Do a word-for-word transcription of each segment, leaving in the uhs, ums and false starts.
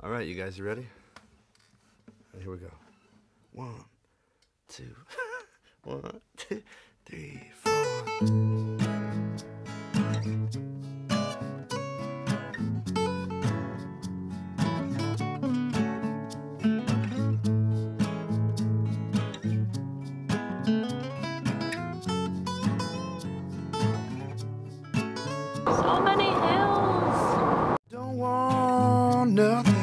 All right, you guys, you ready? Here we go. One, two, one, two, three, four. So many hills. Don't want nothing.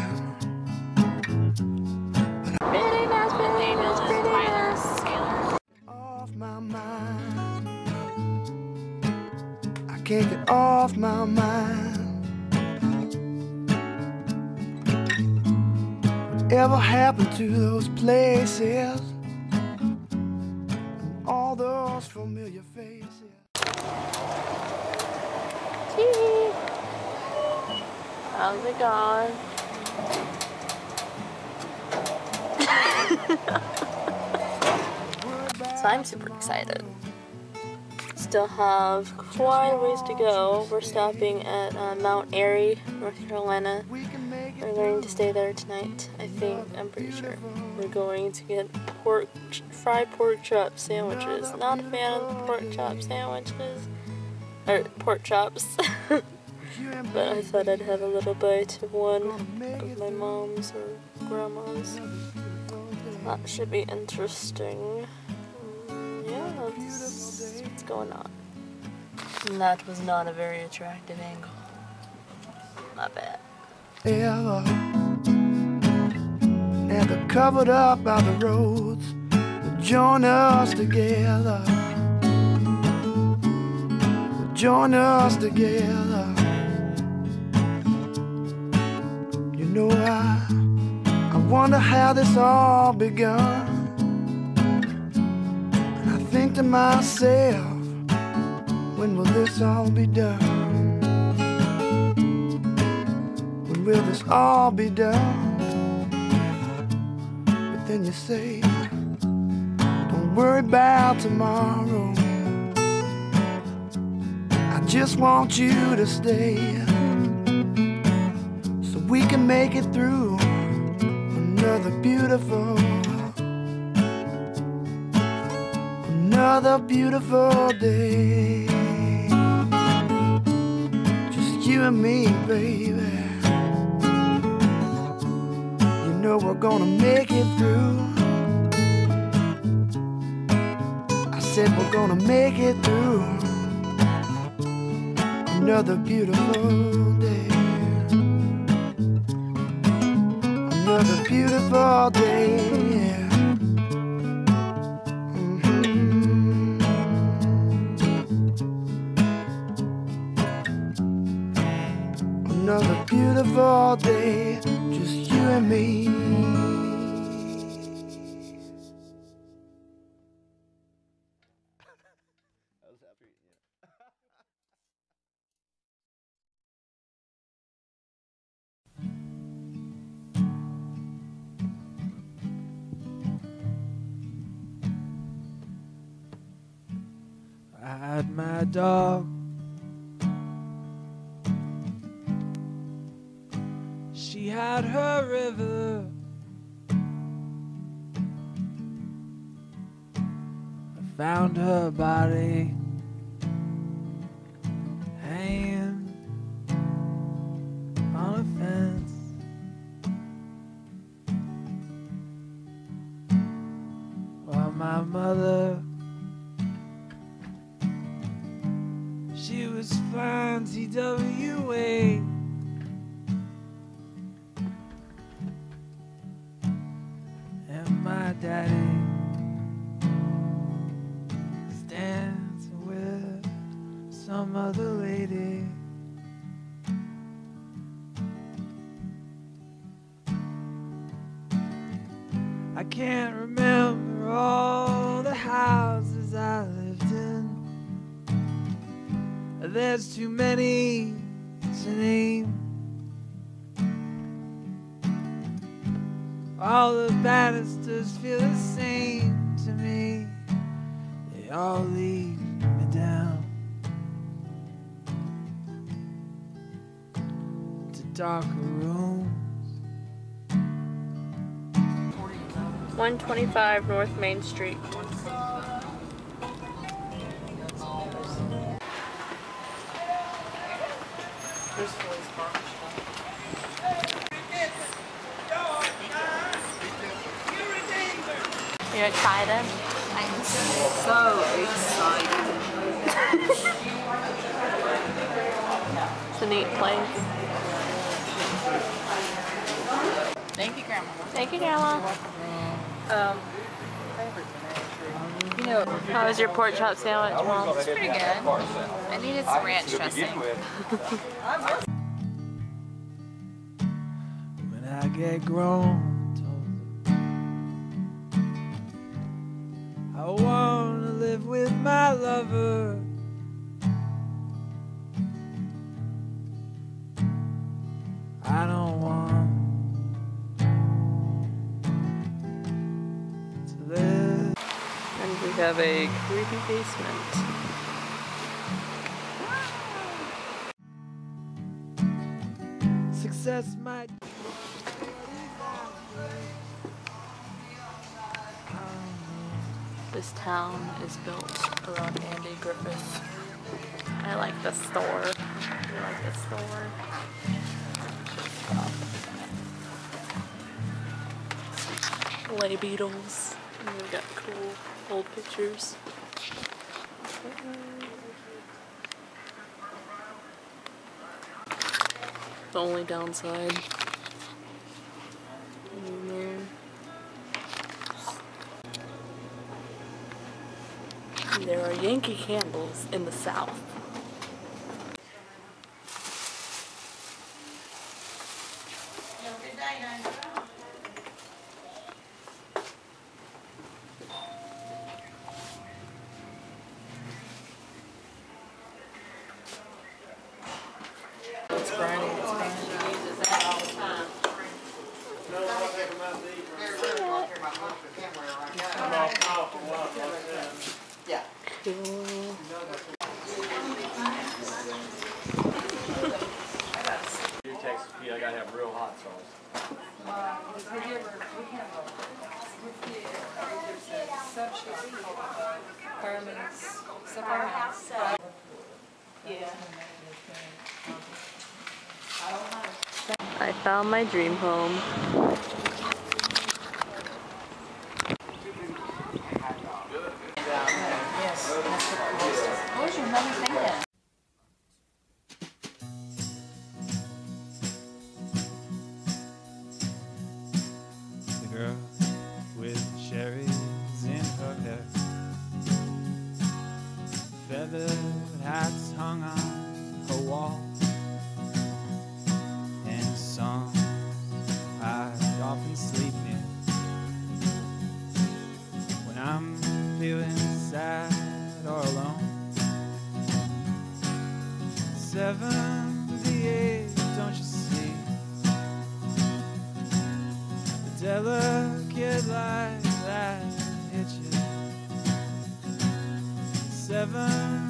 Can't get off my mind. Whatever happened to those places? And all those familiar faces. Tee. How's it going? So I'm super excited. Still have quite a ways to go. We're stopping at uh, Mount Airy, North Carolina. We're going to stay there tonight, I think. I'm pretty sure. We're going to get pork, fried pork chop sandwiches. Not a fan of pork chop sandwiches. Or pork chops. But I thought I'd have a little bite of one of my mom's or grandma's. That should be interesting. That's what's going on. And that was not a very attractive angle. My bad. Ever. And they're covered up by the roads that join us together. That join us together. You know, I, I wonder how this all begun. Think to myself, when will this all be done? When will this all be done? But then you say, don't worry about tomorrow. I just want you to stay, so we can make it through another beautiful Another beautiful day. Just you and me, baby. You know we're gonna make it through. I said we're gonna make it through another beautiful day. Another beautiful day. Another beautiful day, just you and me. I had my dog. She had her river, I found her body hanging on a fence. While my mother, she was flying T W A. Daddy stands with some other lady. I can't remember all the houses I lived in. There's too many to name. All the banisters feel the same to me. They all lead me down to darker rooms. one twenty-five North Main Street. You're excited? I'm so excited. It's a neat place. Thank you, Grandma. Thank you, Grandma. Um, you know, how was your pork chop sandwich, Mom? It's pretty good. I needed some ranch dressing. When I get grown, I wanna live with my lover. I don't want to live. And we have a creepy basement. Success might. This town is built around Andy Griffith. I like the store. I like the store. Oh. Lay beetles. And we got cool old pictures. The only downside. There are Yankee candles in the South. It's burning, it's burning. Yeah. Cool. Your Texas pea, I gotta have real hot sauce. Yeah. I found my dream home. Hats hung on her wall, and songs I'd often sleep near. When I'm feeling sad or alone, seventy-eight, don't you see? The delicate light that itches. Seven.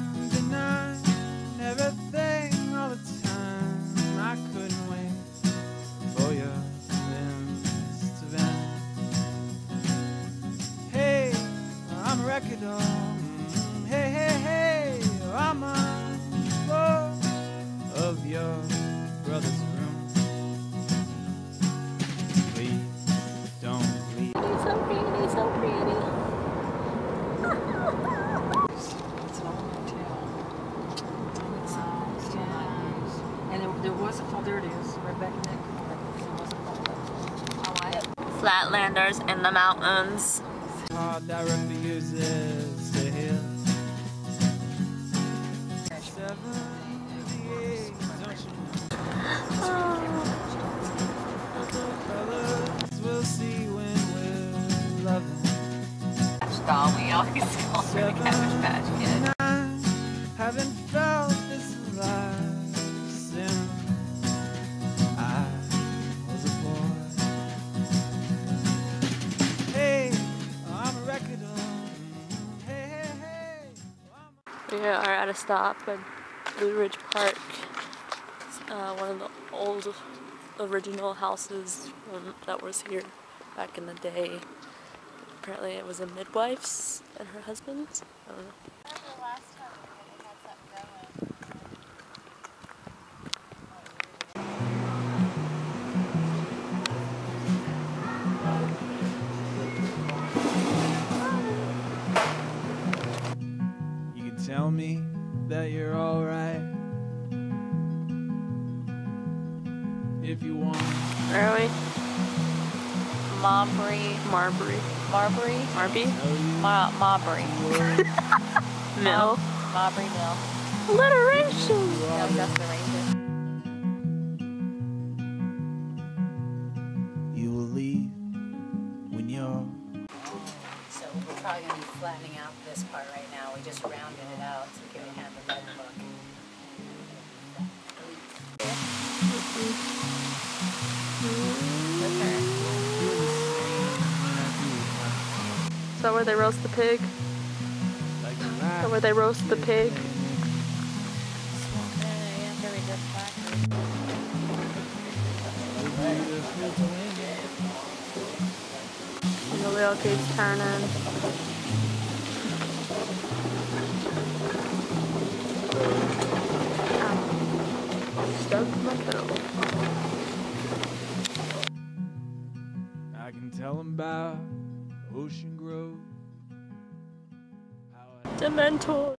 Everything all the time, I couldn't wait for your limbs to bend. Hey, I'm a record on. Hey, hey, hey, I'm on the floor of your brother's room. Please don't leave. He's so pretty, he's so pretty. There it is, right back in that corner. Flatlanders in the mountains. Oh. We always call her the Cabbage Patch Kid. We are at a stop in Blue Ridge Park. It's uh, one of the old original houses um, that was here back in the day. apparently it was a midwife's and her husband's. I don't know. I remember the last time we had something going. Tell me that you're alright if you want. Where are we? Marbury. Marbury. Marbury. Marby. Ma Marbury. Mill. Marbury Mill. Alliteration. No, that's the ranger. You will leave when you're. So we're probably gonna be flattening out this part right now. We just rounded it out so we can have a better look. Is that where they roast the pig? Is that where they roast the pig? And the wheel keeps turning. I can tell them about Ocean Grove. Dementors.